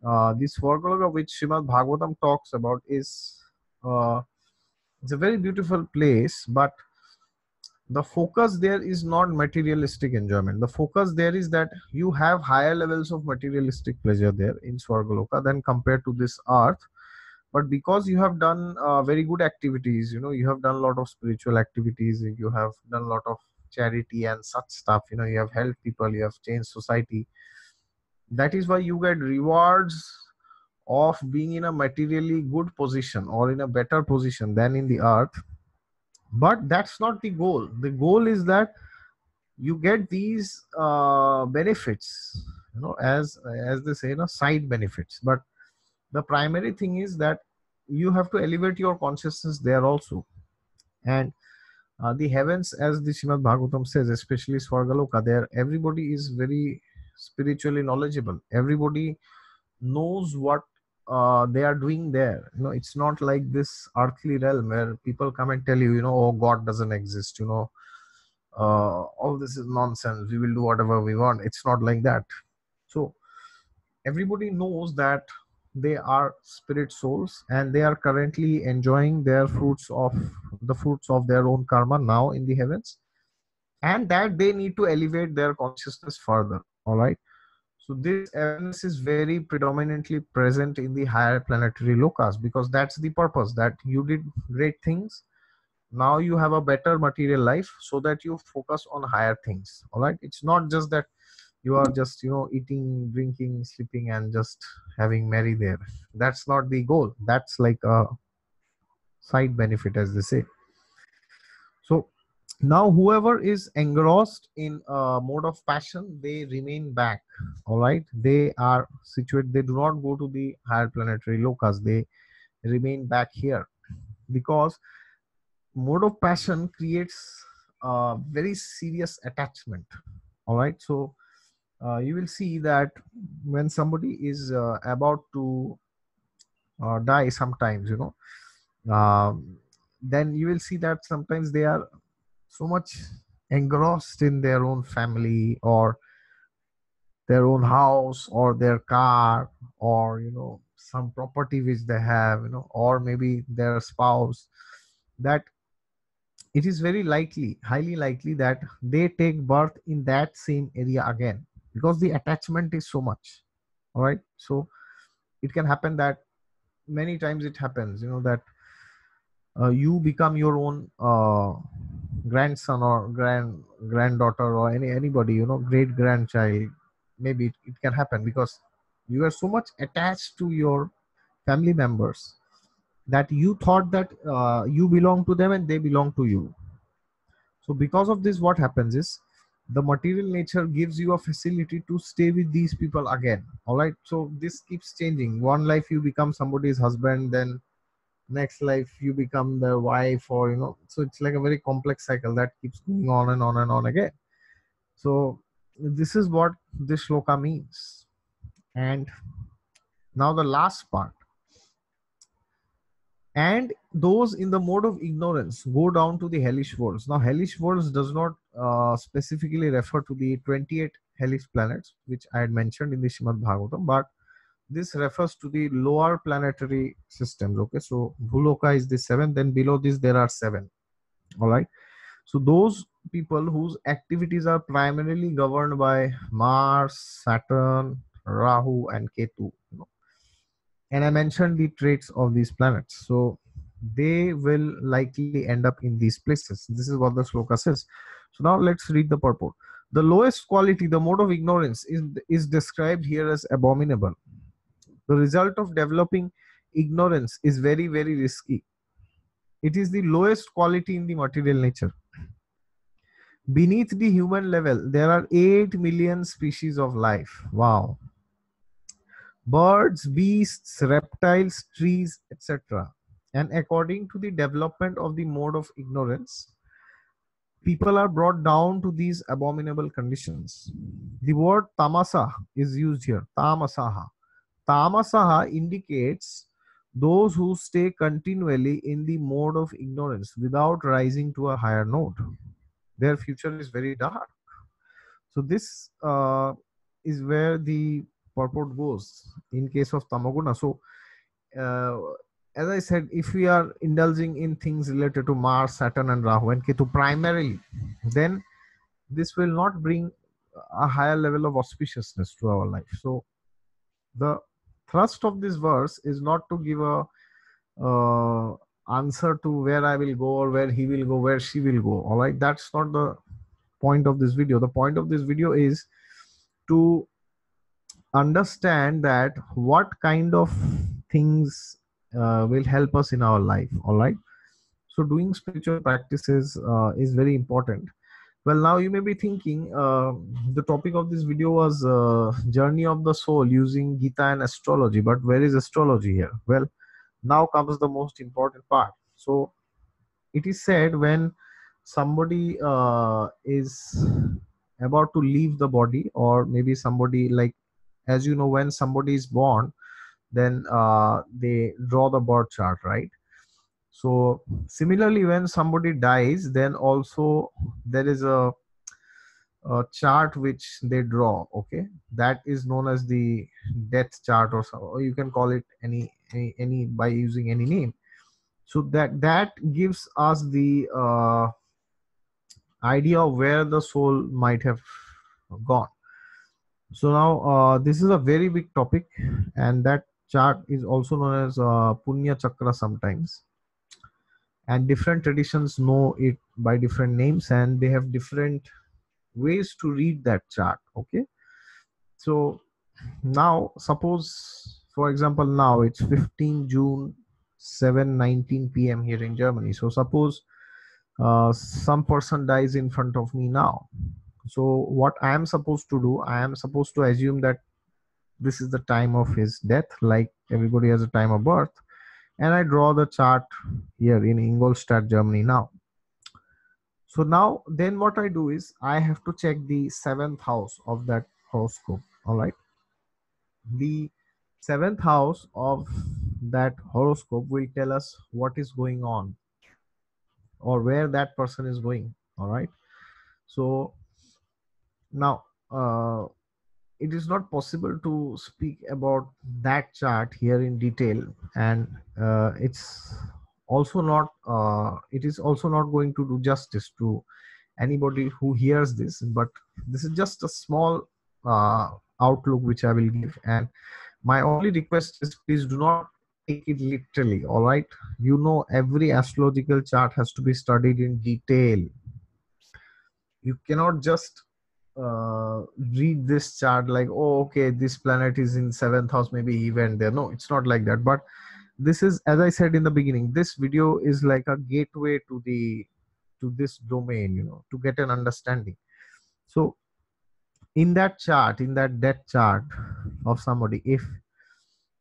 Uh, this Swargaloka which Shrimad Bhagavatam talks about is, uh, it's a very beautiful place, but the focus there is not materialistic enjoyment. The focus there is that you have higher levels of materialistic pleasure there in Swargaloka than compared to this earth. But because you have done uh, very good activities, you know, you have done a lot of spiritual activities, you have done a lot of charity and such stuff, you know, you have helped people, you have changed society. That is why you get rewards of being in a materially good position or in a better position than in the earth. But that's not the goal. The goal is that you get these uh, benefits, you know, as, as they say, you know, side benefits. But the primary thing is that you have to elevate your consciousness there also. And uh, the heavens, as the Srimad Bhagavatam says, especially Swargaloka, there everybody is very spiritually knowledgeable. Everybody knows what Uh, they are doing there. You know, it's not like this earthly realm where people come and tell you, you know, oh, God doesn't exist, you know, uh, all this is nonsense, we will do whatever we want. It's not like that. So everybody knows that they are spirit souls and they are currently enjoying their fruits of the fruits of their own karma now in the heavens, and that they need to elevate their consciousness further. All right. So this awareness is very predominantly present in the higher planetary lokas because that's the purpose, that you did great things. Now you have a better material life so that you focus on higher things. All right. It's not just that you are just, you know, eating, drinking, sleeping and just having merry there. That's not the goal. That's like a side benefit, as they say. So now, whoever is engrossed in a mode of passion, they remain back. All right. They are situated. They do not go to the higher planetary lokas. They remain back here because mode of passion creates a very serious attachment. All right. So uh, you will see that when somebody is uh, about to uh, die sometimes, you know, uh, then you will see that sometimes they are so much engrossed in their own family or their own house or their car or, you know, some property which they have, you know, or maybe their spouse, that it is very likely, highly likely that they take birth in that same area again because the attachment is so much. All right. So it can happen that many times it happens, you know, that uh, you become your own uh, grandson or grand granddaughter or any anybody, you know, great grandchild. Maybe it, it can happen because You are so much attached to your family members that you thought that uh, you belong to them and they belong to you. So because of this, what happens is the material nature gives you a facility to stay with these people again. All right. So this keeps changing. One life you become somebody's husband, then next life you become the wife, or, you know, so it's like a very complex cycle that keeps going on and on and on again. So this is what this shloka means. And now the last part. And those in the mode of ignorance go down to the hellish worlds. Now, hellish worlds does not uh, specifically refer to the twenty-eight hellish planets, which I had mentioned in the Shrimad Bhagavatam, but this refers to the lower planetary systems. Okay, so Bhuloka is the seven, then below this there are seven. All right. So those people whose activities are primarily governed by Mars, Saturn, Rahu, and Ketu. You know. And I mentioned the traits of these planets. So they will likely end up in these places. This is what the shloka says. So now let's read the purport. The lowest quality, the mode of ignorance, is, is described here as abominable. The result of developing ignorance is very, very risky. It is the lowest quality in the material nature. Beneath the human level, there are eight million species of life. Wow. Birds, beasts, reptiles, trees, et cetera. And according to the development of the mode of ignorance, people are brought down to these abominable conditions. The word tamasa is used here. Tamasaha. Tamasaha indicates those who stay continually in the mode of ignorance without rising to a higher note. Their future is very dark. So this uh, is where the purport goes in case of Tamo Guna. So uh, as I said, if we are indulging in things related to Mars, Saturn and Rahu and Ketu primarily, then this will not bring a higher level of auspiciousness to our life. So the thrust of this verse is not to give a uh, answer to where I will go or where he will go, where she will go. All right, that's not the point of this video. The point of this video is to understand that what kind of things uh, will help us in our life. All right, so doing spiritual practices uh, is very important. Well, now you may be thinking uh, the topic of this video was uh, journey of the soul using Gita and astrology, but where is astrology here? Well, now comes the most important part. So it is said when somebody uh, is about to leave the body, or maybe somebody, like, as you know, when somebody is born, then uh, they draw the birth chart, right? So similarly, when somebody dies, then also there is a, a chart which they draw. Okay, that is known as the death chart, or, so, or you can call it any, any any by using any name. So that that gives us the uh, idea of where the soul might have gone. So now uh, this is a very big topic, and that chart is also known as uh, Punya Chakra sometimes. And different traditions know it by different names, and they have different ways to read that chart. Okay. So now suppose, for example, now it's fifteenth June, seven nineteen p m here in Germany. So suppose uh, some person dies in front of me now. So what I am supposed to do, I am supposed to assume that this is the time of his death, like everybody has a time of birth. And I draw the chart here in Ingolstadt, Germany now. So now, then what I do is I have to check the seventh house of that horoscope. All right. The seventh house of that horoscope will tell us what is going on or where that person is going. All right. So now, uh, it is not possible to speak about that chart here in detail, and uh, it's also not uh, it is also not going to do justice to anybody who hears this, but this is just a small uh, outlook which I will give, and my only request is please do not take it literally. All right, you know, every astrological chart has to be studied in detail. You cannot just uh, read this chart like, oh, okay, this planet is in seventh house, maybe he went there. No, it's not like that. But this is, as I said in the beginning, this video is like a gateway to the, to this domain, you know, to get an understanding. So in that chart, in that death chart of somebody, if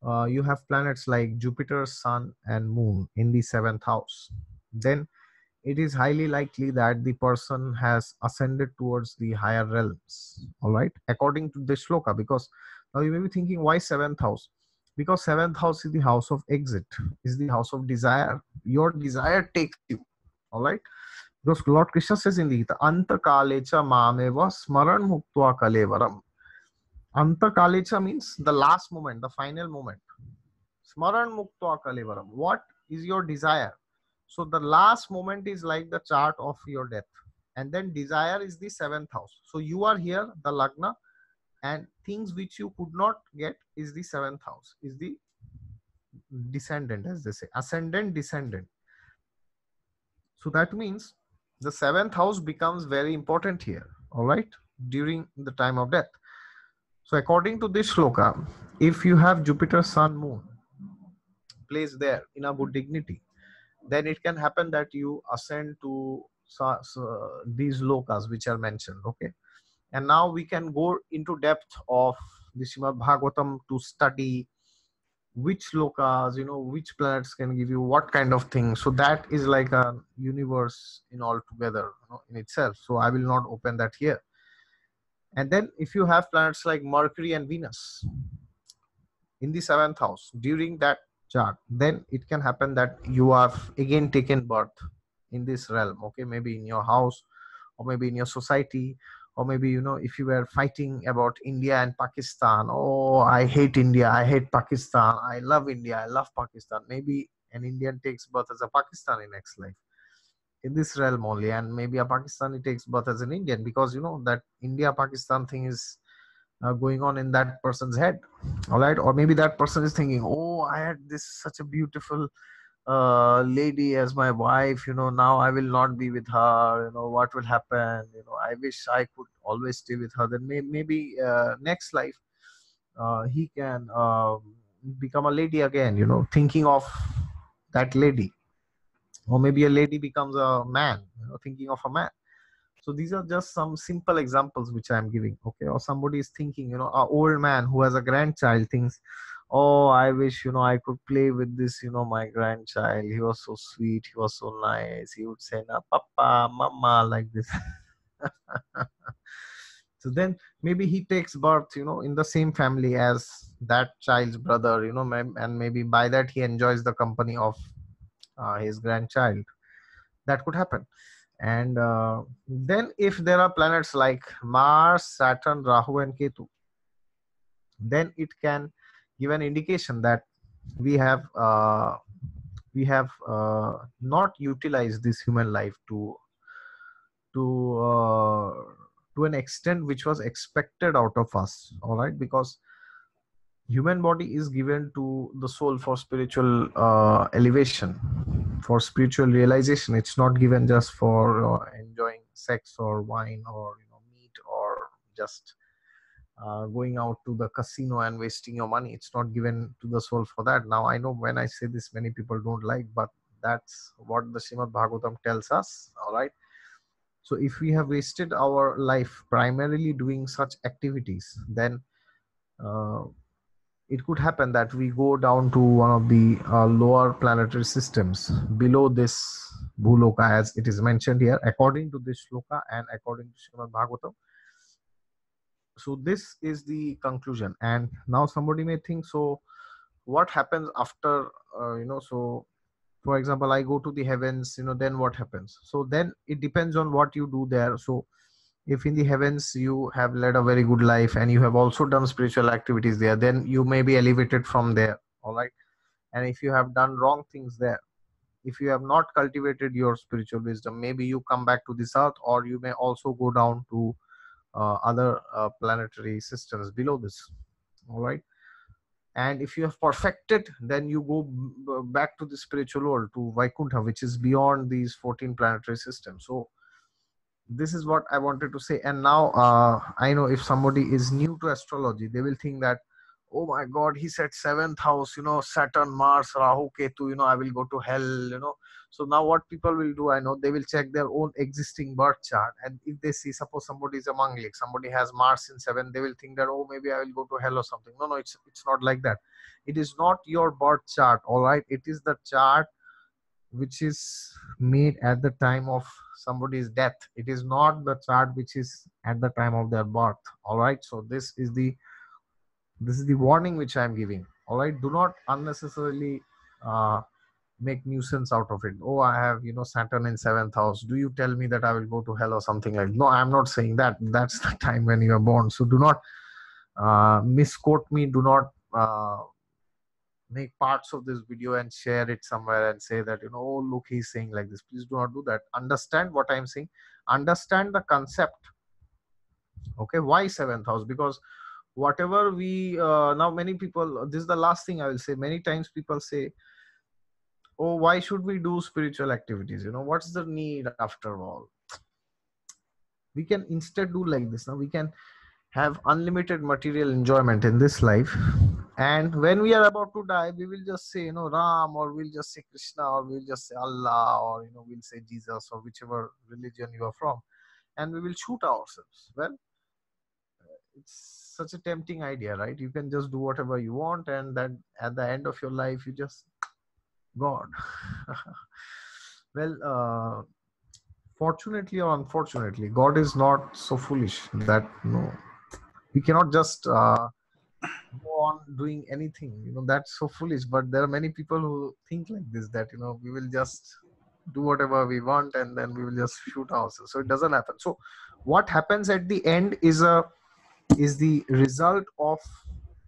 uh, you have planets like Jupiter, Sun and Moon in the seventh house, then it is highly likely that the person has ascended towards the higher realms, all right, according to the shloka. Because now you may be thinking, why seventh house? Because seventh house is the house of exit, is the house of desire. Your desire takes you, all right? Because Lord Krishna says in the Gita, Anta Kalecha Mameva Smaran Muktva Kalevaram. Anta Kalecha means the last moment, the final moment. Smaran Muktva Kalevaram. What is your desire? So the last moment is like the chart of your death. And then desire is the seventh house. So you are here, the Lagna, and things which you could not get is the seventh house, is the descendant, as they say, ascendant, descendant. So that means the seventh house becomes very important here, all right, during the time of death. So according to this shloka, if you have Jupiter, Sun, Moon placed there in a good dignity, then it can happen that you ascend to uh, these lokas which are mentioned, okay? And now we can go into depth of the Shrimad Bhagavatam to study which lokas, you know, which planets can give you what kind of thing. So that is like a universe in all together, you know, in itself. So I will not open that here. And then if you have planets like Mercury and Venus in the seventh house during that chart, then it can happen that you have again taken birth in this realm, okay? Maybe in your house, or maybe in your society, or maybe, you know, if you were fighting about India and Pakistan, oh, I hate India, I hate Pakistan, I love India, I love Pakistan. Maybe an Indian takes birth as a Pakistani next life, in this realm only, and maybe a Pakistani takes birth as an Indian, because, you know, that India-Pakistan thing is Uh, going on in that person's head, all right? Or maybe that person is thinking, oh, I had this such a beautiful uh, lady as my wife, you know, now I will not be with her, you know, what will happen, you know, I wish I could always stay with her. Then may maybe uh, next life uh, he can uh, become a lady again, you know, thinking of that lady. Or maybe a lady becomes a man, you know, thinking of a man. So these are just some simple examples which I am giving, okay? Or somebody is thinking, you know, an old man who has a grandchild thinks, oh, I wish, you know, I could play with this, you know, my grandchild. He was so sweet. He was so nice. He would say, nah, papa, mama, like this. So then maybe he takes birth, you know, in the same family as that child's brother, you know, and maybe by that he enjoys the company of uh, his grandchild. That could happen. And uh, then if there are planets like Mars, Saturn, Rahu and Ketu, then it can give an indication that we have uh, we have uh, not utilized this human life to to uh, to an extent which was expected out of us, all right? Because human body is given to the soul for spiritual uh, elevation, for spiritual realization. It's not given just for uh, enjoying sex or wine or, you know, meat, or just uh, going out to the casino and wasting your money. It's not given to the soul for that. Now, I know when I say this, many people don't like, but that's what the Srimad Bhagavatam tells us, all right? So if we have wasted our life primarily doing such activities, then uh, it could happen that we go down to one of the uh, lower planetary systems below this Bhuloka, as it is mentioned here, according to this shloka and according to Srimad Bhagavatam. So this is the conclusion. And now somebody may think, so what happens after, uh, you know, so for example, I go to the heavens, you know, then what happens? So then it depends on what you do there. So if in the heavens you have led a very good life and you have also done spiritual activities there, then you may be elevated from there, all right? And if you have done wrong things there, if you have not cultivated your spiritual wisdom, maybe you come back to this earth, or you may also go down to uh, other uh, planetary systems below this, all right? And if you have perfected, then you go back to the spiritual world, to Vaikuntha, which is beyond these fourteen planetary systems. So this is what I wanted to say. And now uh, I know if somebody is new to astrology, they will think that, oh my God, he said seventh house, you know, Saturn, Mars, Rahu, Ketu, you know, I will go to hell, you know. So now what people will do, I know, they will check their own existing birth chart. And if they see, suppose somebody is a Manglik, somebody has Mars in seven, they will think that, oh, maybe I will go to hell or something. No, no, it's, it's not like that. It is not your birth chart, all right? It is the chart which is made at the time of somebody's death. It is not the chart which is at the time of their birth, all right? So this is the This is the warning which I am giving. All right. Do not unnecessarily uh, make nuisance out of it. Oh, I have, you know, Saturn in seventh house. Do you tell me that I will go to hell or something like that? No, I am not saying that. That's the time when you are born. So do not uh, misquote me. Do not uh, make parts of this video and share it somewhere and say that, you know, oh, look, he's saying like this. Please do not do that. Understand what I am saying. Understand the concept. Okay. Why seventh house? Because whatever we, uh, now many people, this is the last thing I will say, many times people say, oh, why should we do spiritual activities? You know, what's the need after all? We can instead do like this. Now we can have unlimited material enjoyment in this life. And when we are about to die, we will just say, you know, Ram, or we'll just say Krishna, or we'll just say Allah, or, you know, we'll say Jesus, or whichever religion you are from. And we will shoot ourselves. Well, it's such a tempting idea, right? You can just do whatever you want, and then at the end of your life, you just God. Well, uh, fortunately or unfortunately, God is not so foolish that no, we cannot just uh, go on doing anything. You know, that's so foolish. But there are many people who think like this, that, you know, we will just do whatever we want, and then we will just shoot ourselves. So it doesn't happen. So what happens at the end is a is the result of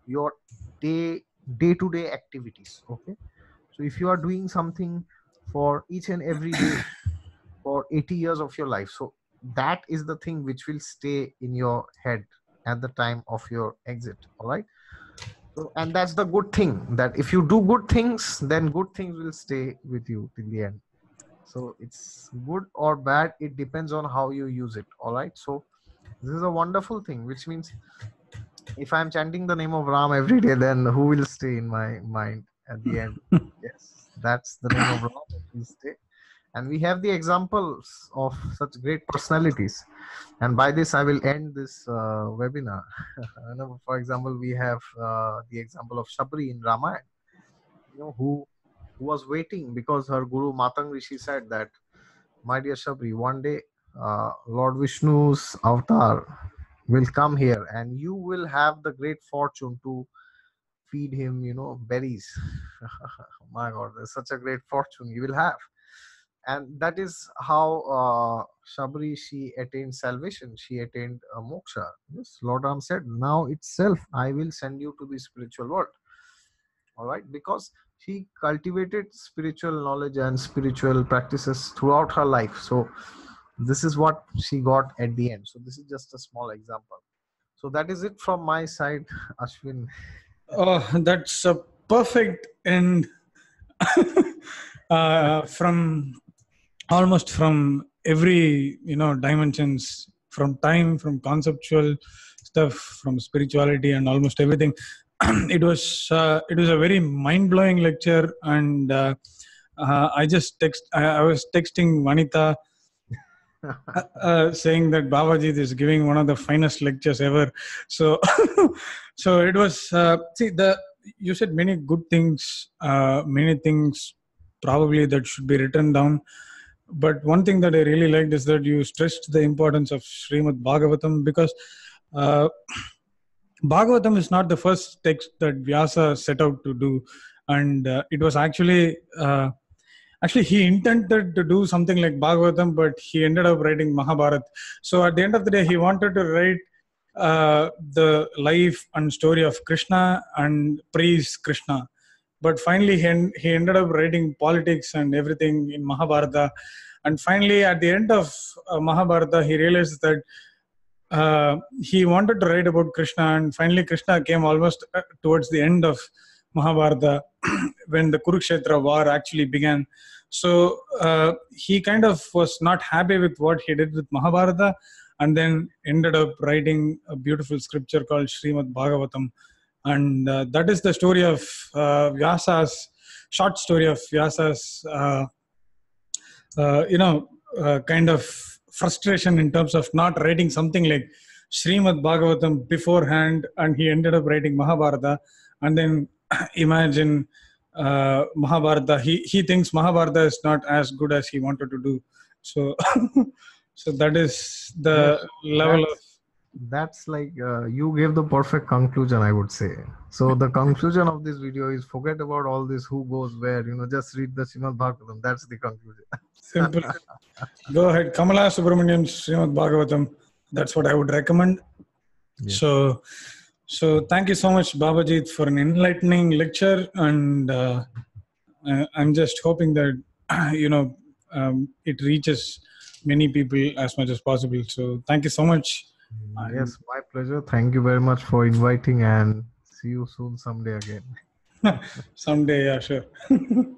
your day day-to-day activities. Okay, so if you are doing something for each and every day for eighty years of your life, so that is the thing which will stay in your head at the time of your exit. All right, so, and that's the good thing, that if you do good things, then good things will stay with you till the end. So it's good or bad, it depends on how you use it. All right, so this is a wonderful thing, which means if I'm chanting the name of Ram every day, then who will stay in my mind at the end? Yes, that's the name of Ram that will stay. And we have the examples of such great personalities. And by this, I will end this uh, webinar. For example, we have uh, the example of Shabri in Ramayana, you know, who, who was waiting because her guru Matang Rishi said that, my dear Shabri, one day, Uh, Lord Vishnu's avatar will come here and you will have the great fortune to feed him, you know, berries. Oh my God, there's such a great fortune you will have. And that is how uh, Shabri, she attained salvation. She attained uh, moksha. Yes, Lord Ram said, now itself, I will send you to the spiritual world. All right, because she cultivated spiritual knowledge and spiritual practices throughout her life. So this is what she got at the end. So this is just a small example. So that is it from my side, Ashwin. Oh, that's a perfect end. uh, from almost from every, you know, dimensions, from time, from conceptual stuff, from spirituality and almost everything. It was, uh, it was a very mind-blowing lecture. And uh, uh, I just text, I, I was texting Vanita, Uh, uh, saying that Bhabajeet is giving one of the finest lectures ever. So, so it was, uh, see, the, you said many good things, uh, many things probably that should be written down. But one thing that I really liked is that you stressed the importance of Srimad Bhagavatam, because uh, Bhagavatam is not the first text that Vyasa set out to do. And uh, it was actually... Uh, Actually, he intended to do something like Bhagavatam, but he ended up writing Mahabharata. So at the end of the day, he wanted to write uh, the life and story of Krishna and praise Krishna. But finally, he, he ended up writing politics and everything in Mahabharata. And finally, at the end of uh, Mahabharata, he realized that uh, he wanted to write about Krishna. And finally, Krishna came almost towards the end of Mahabharata when the Kurukshetra war actually began. So uh, he kind of was not happy with what he did with Mahabharata, and then ended up writing a beautiful scripture called Shrimad Bhagavatam. And uh, that is the story of uh, Vyasa's, short story of Vyasa's, uh, uh, you know, uh, kind of frustration in terms of not writing something like Shrimad Bhagavatam beforehand, and he ended up writing Mahabharata. And then imagine uh, Mahabharata, he, he thinks Mahabharata is not as good as he wanted to do. So, so that is the yes, level of... That's like, uh, you gave the perfect conclusion, I would say. So the conclusion of this video is forget about all this who goes where, you know, just read the Shrimad Bhagavatam. That's the conclusion. Simple. Go ahead. Kamala Subramanian's Shrimad Bhagavatam. That's what I would recommend. Yes. So, so thank you so much, Babajeet, for an enlightening lecture. And uh, I'm just hoping that, you know, um, it reaches many people as much as possible. So thank you so much. Uh, yes, my pleasure. Thank you very much for inviting, and see you soon someday again. Someday, yeah, sure.